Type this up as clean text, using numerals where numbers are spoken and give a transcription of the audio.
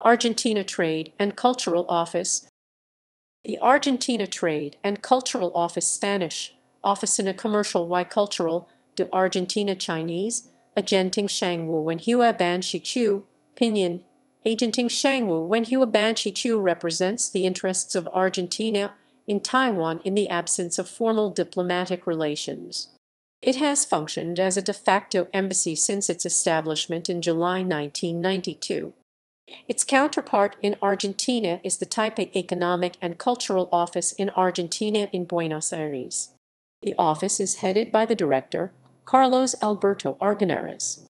Argentina Trade and Cultural Office. The Argentina Trade and Cultural Office, Spanish, Oficina Comercial y Cultural de Argentina, Chinese, Agenting Shangwu Wenhua Banshi Chu, Pinyin, Agenting Shangwu Wenhua Banshi Chu represents the interests of Argentina in Taiwan in the absence of formal diplomatic relations. It has functioned as a de facto embassy since its establishment in July 1992. Its counterpart in Argentina is the Taipei Economic and Cultural Office in Argentina in Buenos Aires. The office is headed by the director, Carlos Alberto Argañaraz.